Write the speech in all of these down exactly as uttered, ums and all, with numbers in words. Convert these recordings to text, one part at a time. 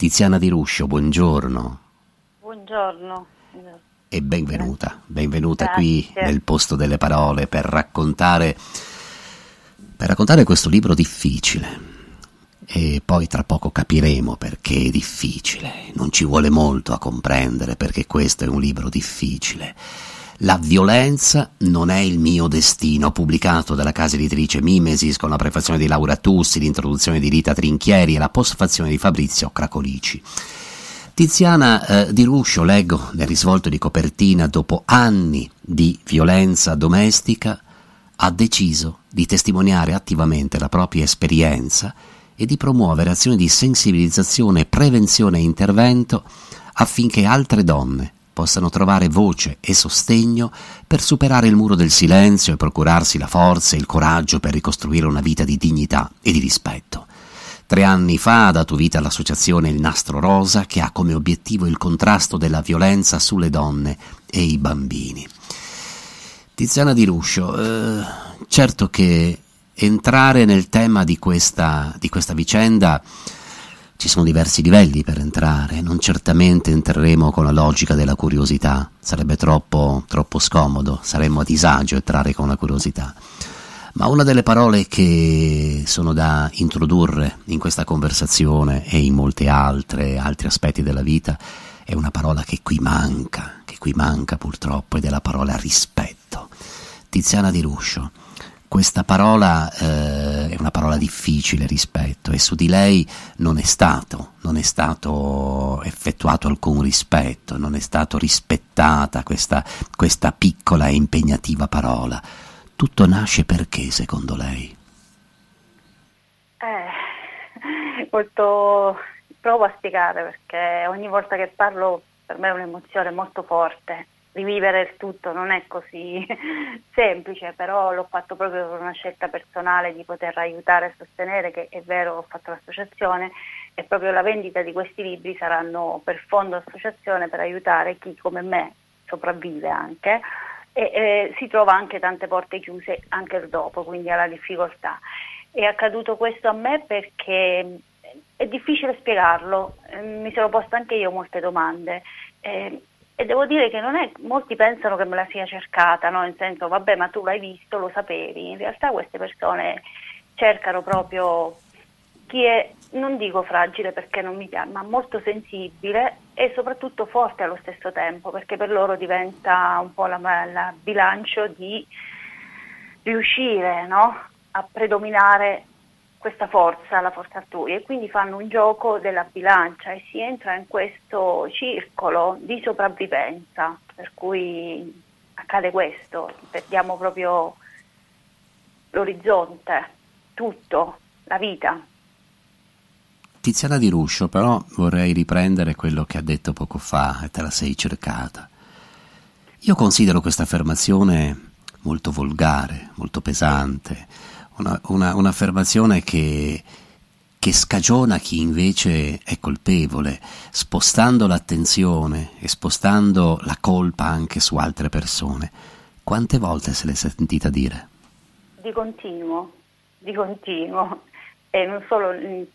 Tiziana Di Ruscio, buongiorno. Buongiorno. E benvenuta, benvenuta Grazie. Qui nel posto delle parole per raccontare, per raccontare questo libro difficile. E poi tra poco capiremo perché è difficile, non ci vuole molto a comprendere perché questo è un libro difficile. La violenza non è il mio destino, pubblicato dalla casa editrice Mimesis, con la prefazione di Laura Tussi, l'introduzione di Rita Trinchieri e la postfazione di Fabrizio Cracolici. Tiziana eh, Di Ruscio, leggo nel risvolto di copertina, dopo anni di violenza domestica ha deciso di testimoniare attivamente la propria esperienza e di promuovere azioni di sensibilizzazione, prevenzione e intervento affinché altre donne possano trovare voce e sostegno per superare il muro del silenzio e procurarsi la forza e il coraggio per ricostruire una vita di dignità e di rispetto. Tre anni fa ha dato vita all'associazione Il Nastro Rosa, che ha come obiettivo il contrasto della violenza sulle donne e i bambini. Tiziana Di Ruscio, eh, certo che entrare nel tema di questa, di questa vicenda... Ci sono diversi livelli per entrare, non certamente entreremo con la logica della curiosità, sarebbe troppo, troppo scomodo, saremmo a disagio entrare con la curiosità. Ma una delle parole che sono da introdurre in questa conversazione e in molte altre, altri aspetti della vita è una parola che qui manca, che qui manca purtroppo, ed è la parola rispetto. Tiziana Di Ruscio, questa parola eh, è una parola difficile, rispetto, e su di lei non è stato, non è stato effettuato alcun rispetto, non è stato rispettata questa, questa piccola e impegnativa parola. Tutto nasce perché, secondo lei? Eh, molto... provo a spiegare, perché ogni volta che parlo per me è un'emozione molto forte. Rivivere il tutto non è così semplice, però l'ho fatto proprio per una scelta personale di poter aiutare e sostenere, che è vero ho fatto l'associazione, e proprio la vendita di questi libri saranno per fondo associazione per aiutare chi come me sopravvive anche e, e si trova anche tante porte chiuse anche dopo, quindi alla difficoltà. È accaduto questo a me perché è difficile spiegarlo, mi sono posta anche io molte domande. Eh, E devo dire che non è, molti pensano che me la sia cercata, no? In senso, vabbè, ma tu l'hai visto, lo sapevi. In realtà queste persone cercano proprio chi è, non dico fragile perché non mi piace, ma molto sensibile e soprattutto forte allo stesso tempo, perché per loro diventa un po' la, la bilancio di riuscire, no? A predominare questa forza, la forza altrui, e quindi fanno un gioco della bilancia e si entra in questo circolo di sopravvivenza, per cui accade questo, perdiamo proprio l'orizzonte, tutto, la vita. Tiziana Di Ruscio, però vorrei riprendere quello che ha detto poco fa, e te la sei cercata. Io considero questa affermazione molto volgare, molto pesante, un'affermazione che, che scagiona chi invece è colpevole, spostando l'attenzione e spostando la colpa anche su altre persone. Quante volte se l'è sentita dire? Di continuo, di continuo, e non solo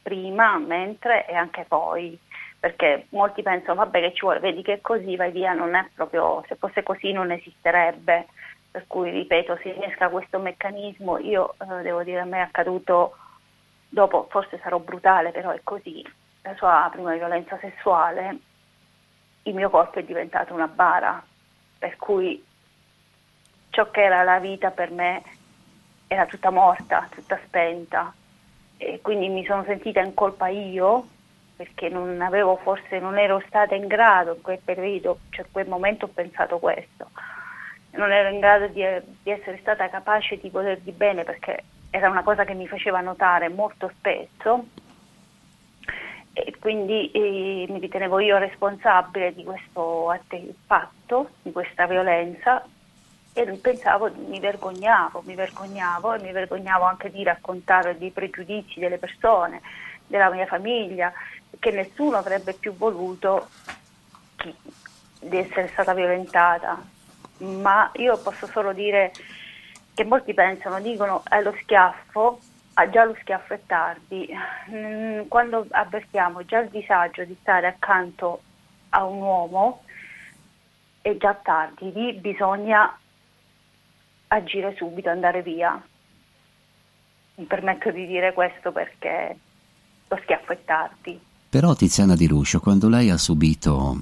prima, mentre e anche poi, perché molti pensano vabbè che ci vuole, vedi che è così, vai via, non è proprio, se fosse così non esisterebbe. Per cui, ripeto, si innesca questo meccanismo. Io eh, devo dire, a me è accaduto, dopo forse sarò brutale, però è così, la sua prima violenza sessuale, il mio corpo è diventato una bara, per cui ciò che era la vita per me era tutta morta, tutta spenta, e quindi mi sono sentita in colpa io, perché non avevo forse, non ero stata in grado in quel periodo, cioè in quel momento ho pensato questo. Non ero in grado di, di essere stata capace di volervi bene, perché era una cosa che mi faceva notare molto spesso, e quindi eh, mi ritenevo io responsabile di questo fatto, di questa violenza, e pensavo, mi vergognavo, mi vergognavo e mi vergognavo anche di raccontare dei pregiudizi delle persone, della mia famiglia, che nessuno avrebbe più voluto chi, di essere stata violentata. Ma io posso solo dire che molti pensano, dicono è lo schiaffo, ha già lo schiaffo è tardi, quando avvertiamo già il disagio di stare accanto a un uomo è già tardi, lì bisogna agire subito, andare via. Mi permetto di dire questo perché lo schiaffo è tardi. Però Tiziana Di Ruscio, quando lei ha subito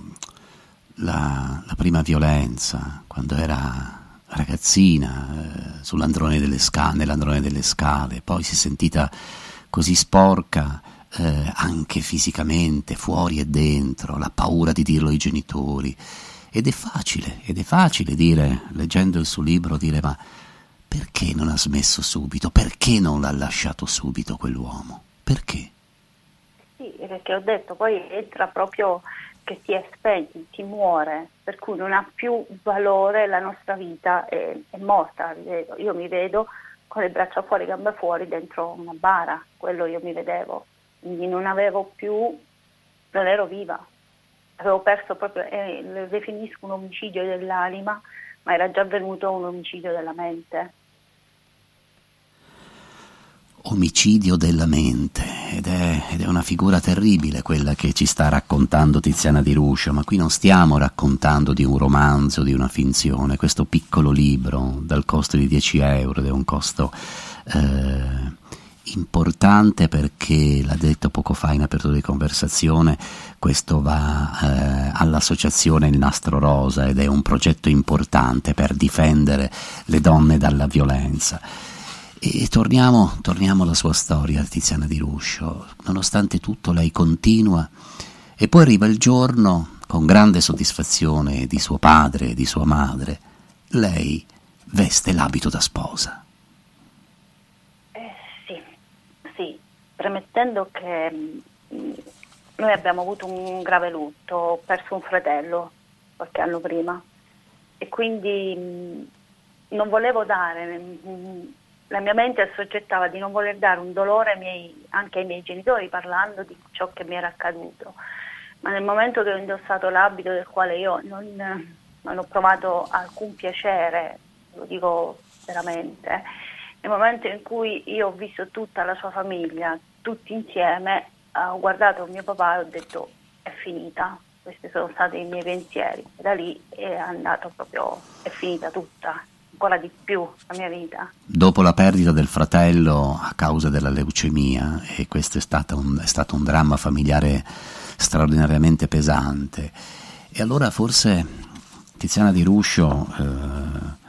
la, la prima violenza, quando era ragazzina, eh, sull'androne delle scale, nell'androne delle scale, poi si è sentita così sporca, eh, anche fisicamente, fuori e dentro, la paura di dirlo ai genitori, ed è facile, ed è facile dire, leggendo il suo libro, dire: ma perché non ha smesso subito? Perché non l'ha lasciato subito quell'uomo? Perché? Sì, perché ho detto, poi entra proprio che si è spenti, si muore, per cui non ha più valore la nostra vita, è, è morta. Io mi vedo con le braccia fuori, gambe fuori, dentro una bara, quello io mi vedevo, quindi non avevo più, non ero viva. Avevo perso proprio, eh, lo definisco un omicidio dell'anima, ma era già avvenuto un omicidio della mente. Omicidio della mente, ed è, ed è una figura terribile quella che ci sta raccontando Tiziana Di Ruscio, ma qui non stiamo raccontando di un romanzo, di una finzione. Questo piccolo libro, dal costo di dieci euro, ed è un costo eh, importante perché, l'ha detto poco fa in apertura di conversazione, questo va eh, all'associazione Il Nastro Rosa, ed è un progetto importante per difendere le donne dalla violenza. E torniamo, torniamo alla sua storia, Tiziana Di Ruscio. Nonostante tutto lei continua, e poi arriva il giorno, con grande soddisfazione di suo padre e di sua madre, lei veste l'abito da sposa. Eh, sì, sì, premettendo che mh, noi abbiamo avuto un grave lutto, ho perso un fratello qualche anno prima, e quindi mh, non volevo dare... Mh, La mia mente assoggettava di non voler dare un dolore ai miei, anche ai miei genitori, parlando di ciò che mi era accaduto. Ma nel momento che ho indossato l'abito, del quale io non, non ho provato alcun piacere, lo dico veramente, nel momento in cui io ho visto tutta la sua famiglia, tutti insieme, ho guardato mio papà e ho detto: è finita. Questi sono stati i miei pensieri. Da lì è andato proprio, è finita tutta. Ancora di più la mia vita. Dopo la perdita del fratello a causa della leucemia, e questo è stato un, è stato un dramma familiare straordinariamente pesante, e allora forse Tiziana Di Ruscio eh,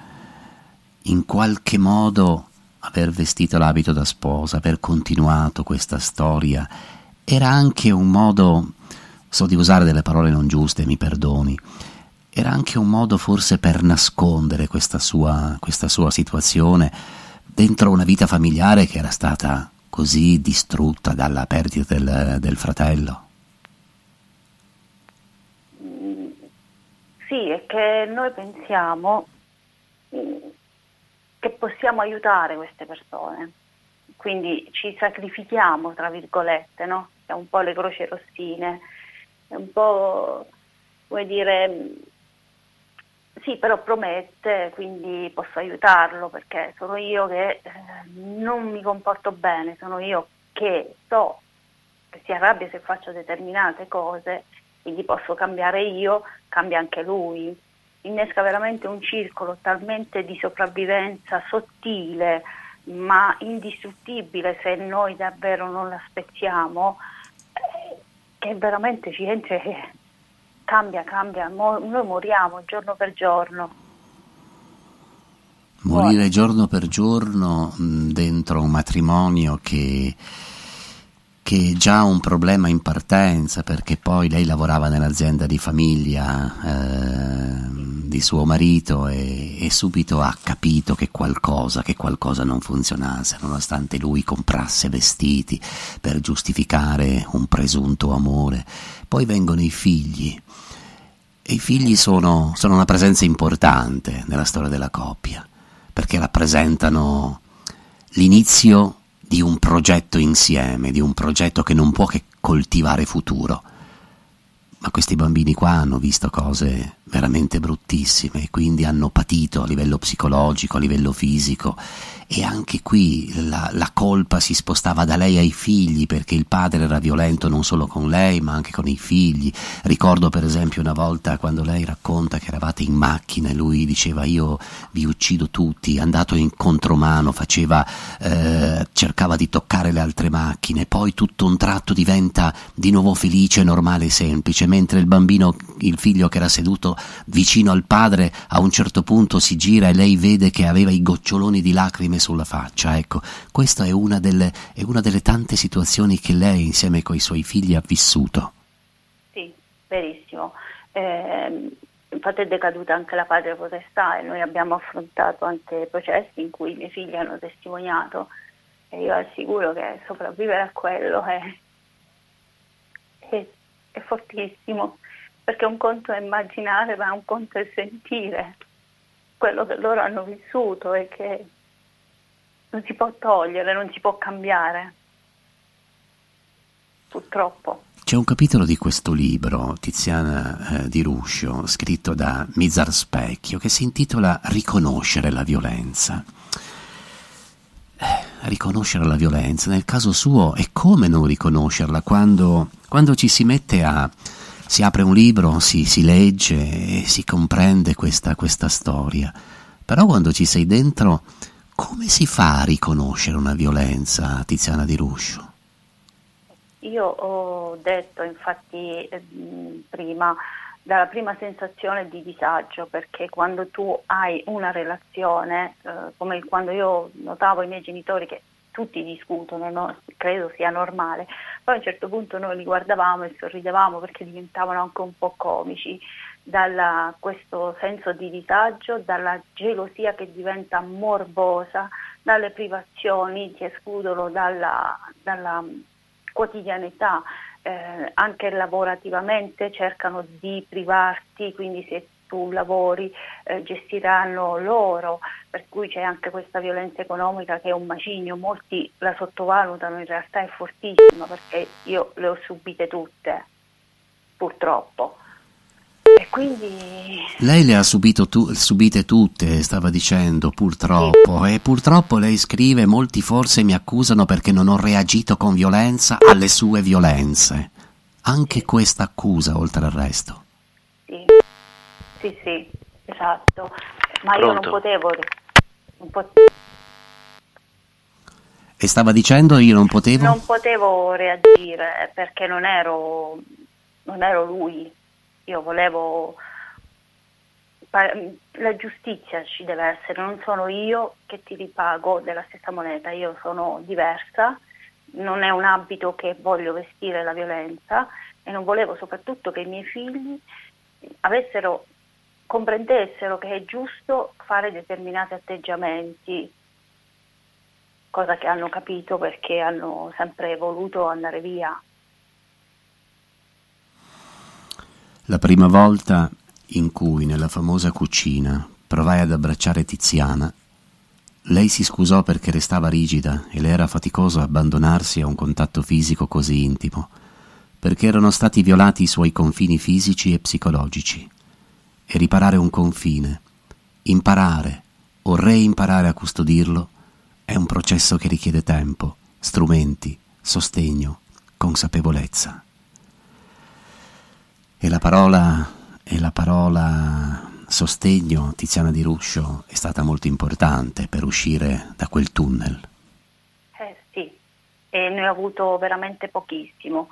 in qualche modo aver vestito l'abito da sposa, aver continuato questa storia, era anche un modo, so di usare delle parole non giuste, mi perdoni, era anche un modo forse per nascondere questa sua, questa sua situazione dentro una vita familiare che era stata così distrutta dalla perdita del, del fratello? Sì, è che noi pensiamo che possiamo aiutare queste persone, quindi ci sacrifichiamo, tra virgolette, no? È un po' le croci rossine, è un po', come dire... Sì, però promette, quindi posso aiutarlo perché sono io che eh, non mi comporto bene, sono io che so che si arrabbia se faccio determinate cose, quindi posso cambiare io, cambia anche lui. Innesca veramente un circolo talmente di sopravvivenza sottile ma indistruttibile se noi davvero non la spezziamo, eh, che veramente ci entra... Cambia, cambia, Mor- noi moriamo giorno per giorno. Morire Buone. giorno per giorno dentro un matrimonio che, che è già un problema in partenza, perché poi lei lavorava nell'azienda di famiglia eh, di suo marito e, e subito ha capito che qualcosa, che qualcosa non funzionasse, nonostante lui comprasse vestiti per giustificare un presunto amore. Poi vengono i figli, e i figli sono, sono una presenza importante nella storia della coppia, perché rappresentano l'inizio di un progetto insieme, di un progetto che non può che coltivare futuro. Ma questi bambini qua hanno visto cose veramente bruttissime, quindi hanno patito a livello psicologico, a livello fisico, e anche qui la, la colpa si spostava da lei ai figli, perché il padre era violento non solo con lei ma anche con i figli. Ricordo per esempio una volta quando lei racconta che eravate in macchina e lui diceva "io vi uccido tutti", andato in contromano, faceva, eh, cercava di toccare le altre macchine, poi tutto un tratto diventa di nuovo felice, normale e semplice, mentre il bambino, il figlio che era seduto vicino al padre, a un certo punto si gira e lei vede che aveva i goccioloni di lacrime sulla faccia. Ecco, questa è una delle, è una delle tante situazioni che lei insieme coi suoi figli ha vissuto. Sì, verissimo. Eh, infatti è decaduta anche la patria potestà e noi abbiamo affrontato anche processi in cui i miei figli hanno testimoniato, e io assicuro che sopravvivere a quello è, è, è fortissimo, perché un conto è immaginare, ma un conto è sentire quello che loro hanno vissuto e che non si può togliere, non si può cambiare, purtroppo. C'è un capitolo di questo libro, Tiziana eh, Di Ruscio, scritto da Mizar Specchio, che si intitola "Riconoscere la violenza". Riconoscere la violenza, nel caso suo, e come non riconoscerla quando, quando ci si mette a... Si apre un libro, si, si legge e si comprende questa, questa storia, però quando ci sei dentro, come si fa a riconoscere una violenza, Tiziana Di Ruscio? Io ho detto infatti eh, prima, dalla prima sensazione di disagio, perché quando tu hai una relazione, eh, come quando io notavo i miei genitori che tutti discutono, no? Credo sia normale, poi a un certo punto noi li guardavamo e sorridevamo perché diventavano anche un po' comici, dalla questo senso di disagio, dalla gelosia che diventa morbosa, dalle privazioni che escludono dalla, dalla quotidianità, eh, anche lavorativamente cercano di privarti, quindi se tu lavori eh, gestiranno loro, per cui c'è anche questa violenza economica che è un macigno, molti la sottovalutano, in realtà è fortissima, perché io le ho subite tutte, purtroppo. E quindi... Lei le ha subito tu, subite tutte, stava dicendo, purtroppo, sì. E purtroppo lei scrive: molti forse mi accusano perché non ho reagito con violenza alle sue violenze. Anche questa accusa, oltre al resto. Sì. Sì, sì, esatto, ma Pronto. Io non potevo, non potevo. E stava dicendo io non potevo? Non potevo reagire perché non ero, non ero lui, io volevo, la giustizia ci deve essere, non sono io che ti ripago della stessa moneta, io sono diversa, non è un abito che voglio vestire la violenza, e non volevo soprattutto che i miei figli avessero... comprendessero che è giusto fare determinati atteggiamenti, cosa che hanno capito perché hanno sempre voluto andare via. La prima volta in cui nella famosa cucina provai ad abbracciare Tiziana, lei si scusò perché restava rigida e le era faticoso abbandonarsi a un contatto fisico così intimo, perché erano stati violati i suoi confini fisici e psicologici. E riparare un confine, imparare o reimparare a custodirlo, è un processo che richiede tempo, strumenti, sostegno, consapevolezza. E la parola, e la parola sostegno, Tiziana Di Ruscio, è stata molto importante per uscire da quel tunnel. Eh sì, e ne ho avuto veramente pochissimo.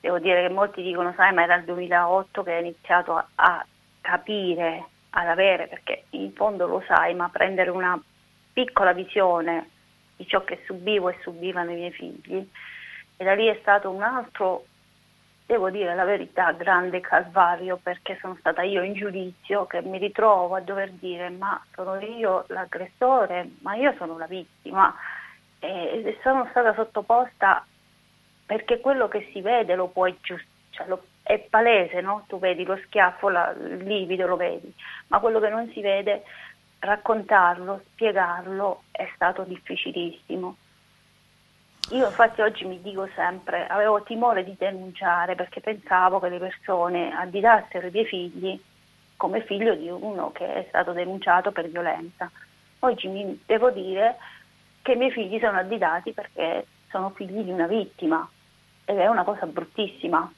Devo dire che molti dicono, sai, ma era il duemilaotto che è iniziato a... a capire, ad avere, perché in fondo lo sai, ma prendere una piccola visione di ciò che subivo e subivano i miei figli, e da lì è stato un altro, devo dire la verità, grande calvario, perché sono stata io in giudizio che mi ritrovo a dover dire ma sono io l'aggressore, ma io sono la vittima, e sono stata sottoposta, perché quello che si vede lo puoi giustificare, cioè lo è palese, no? Tu vedi lo schiaffo, la, il livido lo vedi, ma quello che non si vede, raccontarlo, spiegarlo è stato difficilissimo. Io infatti oggi mi dico sempre, avevo timore di denunciare perché pensavo che le persone addidassero i miei figli come figlio di uno che è stato denunciato per violenza. Oggi mi devo dire che i miei figli sono additati perché sono figli di una vittima, ed è una cosa bruttissima.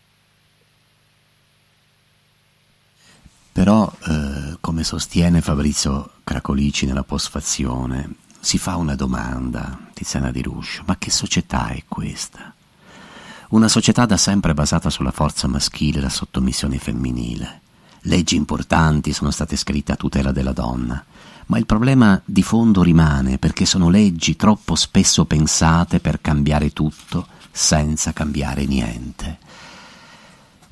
Però, eh, come sostiene Fabrizio Cracolici nella postfazione, si fa una domanda, Tiziana Di Ruscio: ma che società è questa? Una società da sempre basata sulla forza maschile e la sottomissione femminile. Leggi importanti sono state scritte a tutela della donna, ma il problema di fondo rimane, perché sono leggi troppo spesso pensate per cambiare tutto senza cambiare niente.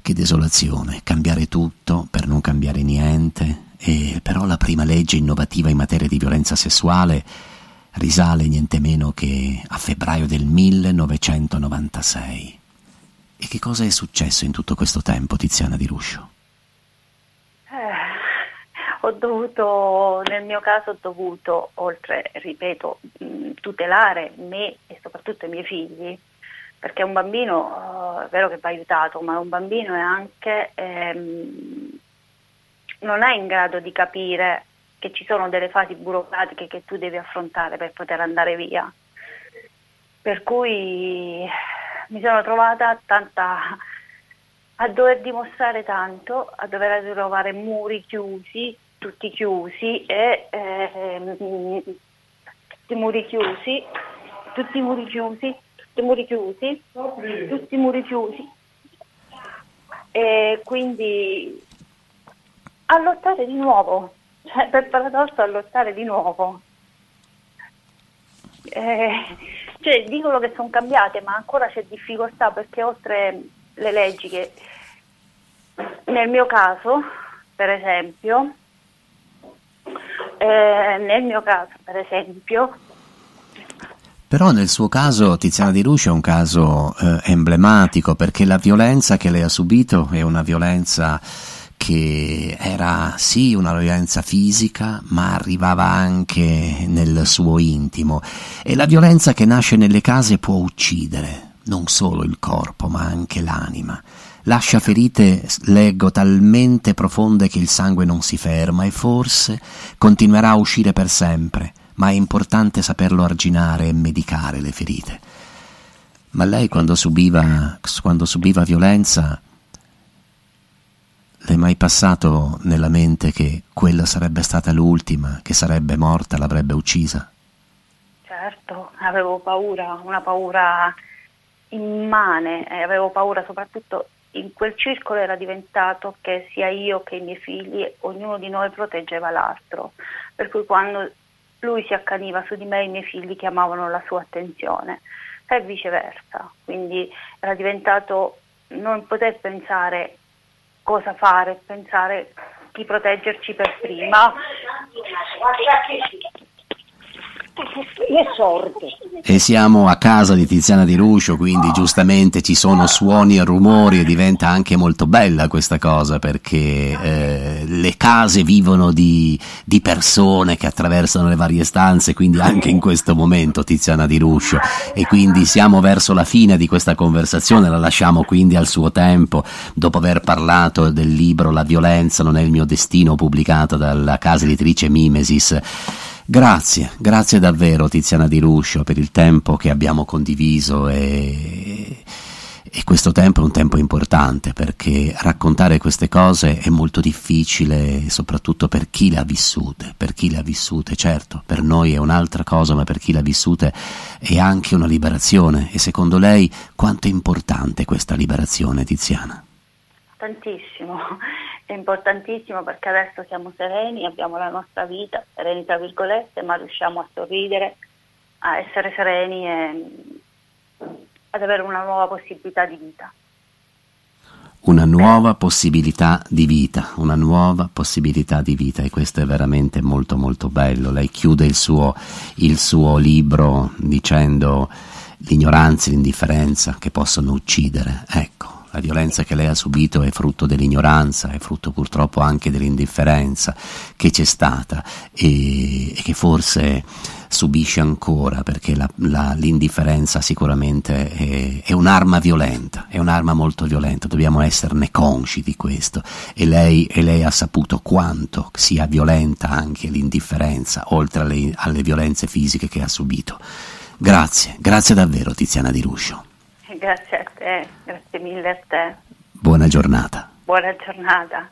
Che desolazione, cambiare tutto per non cambiare niente. E però la prima legge innovativa in materia di violenza sessuale risale niente meno che a febbraio del millenovecentonovantasei. E che cosa è successo in tutto questo tempo, Tiziana Di Ruscio? Ho dovuto, nel mio caso ho dovuto, oltre, ripeto, tutelare me e soprattutto i miei figli, perché un bambino, è vero che va aiutato, ma un bambino è anche, ehm, non è in grado di capire che ci sono delle fasi burocratiche che tu devi affrontare per poter andare via. Per cui mi sono trovata tanta... a dover dimostrare tanto, a dover trovare muri chiusi, tutti chiusi, e eh, tutti i muri chiusi, tutti i muri chiusi, tutti i muri chiusi, tutti i muri chiusi. E quindi a lottare di nuovo, cioè per paradosso a lottare di nuovo. Eh, cioè dicono che sono cambiate, ma ancora c'è difficoltà, perché oltre le leggi che nel mio caso, per esempio, eh, nel mio caso, per esempio, però nel suo caso, Tiziana Di Ruscio, è un caso eh, emblematico, perché la violenza che lei ha subito è una violenza che era sì una violenza fisica, ma arrivava anche nel suo intimo, e la violenza che nasce nelle case può uccidere non solo il corpo, ma anche l'anima. Lascia ferite, leggo, talmente profonde che il sangue non si ferma e forse continuerà a uscire per sempre, ma è importante saperlo arginare e medicare le ferite. Ma lei quando subiva, quando subiva violenza, le è mai passato nella mente che quella sarebbe stata l'ultima, che sarebbe morta, l'avrebbe uccisa? Certo, avevo paura, una paura immane, eh, avevo paura, soprattutto in quel circolo era diventato che sia io che i miei figli, ognuno di noi proteggeva l'altro, per cui quando lui si accaniva su di me i miei figli chiamavano la sua attenzione e viceversa, quindi era diventato non poter pensare cosa fare, pensare di proteggerci per prima. Le sorte. E siamo a casa di Tiziana Di Ruscio, quindi giustamente ci sono suoni e rumori, e diventa anche molto bella questa cosa, perché eh, le case vivono di, di persone che attraversano le varie stanze, quindi anche in questo momento Tiziana Di Ruscio, e quindi siamo verso la fine di questa conversazione, la lasciamo quindi al suo tempo, dopo aver parlato del libro La violenza non è il mio destino, pubblicato dalla casa editrice Mimesis. Grazie, grazie davvero Tiziana Di Ruscio per il tempo che abbiamo condiviso, e, e questo tempo è un tempo importante, perché raccontare queste cose è molto difficile, soprattutto per chi le ha vissute, per chi le ha vissute, certo, per noi è un'altra cosa, ma per chi le ha vissute è anche una liberazione. E secondo lei quanto è importante questa liberazione, Tiziana? Tantissimo. È importantissimo, perché adesso siamo sereni, abbiamo la nostra vita, sereni tra virgolette, ma riusciamo a sorridere, a essere sereni e ad avere una nuova possibilità di vita. Una nuova possibilità di vita, una nuova possibilità di vita, e questo è veramente molto molto bello. Lei chiude il suo, il suo libro dicendo l'ignoranza e l'indifferenza che possono uccidere, ecco. La violenza che lei ha subito è frutto dell'ignoranza, è frutto purtroppo anche dell'indifferenza che c'è stata e, e che forse subisce ancora, perché l'indifferenza sicuramente è, è un'arma violenta, è un'arma molto violenta, dobbiamo esserne consci di questo, e lei, e lei ha saputo quanto sia violenta anche l'indifferenza, oltre alle, alle violenze fisiche che ha subito. Grazie, grazie davvero Tiziana Di Ruscio. Grazie a te, grazie mille a te. Buona giornata. Buona giornata.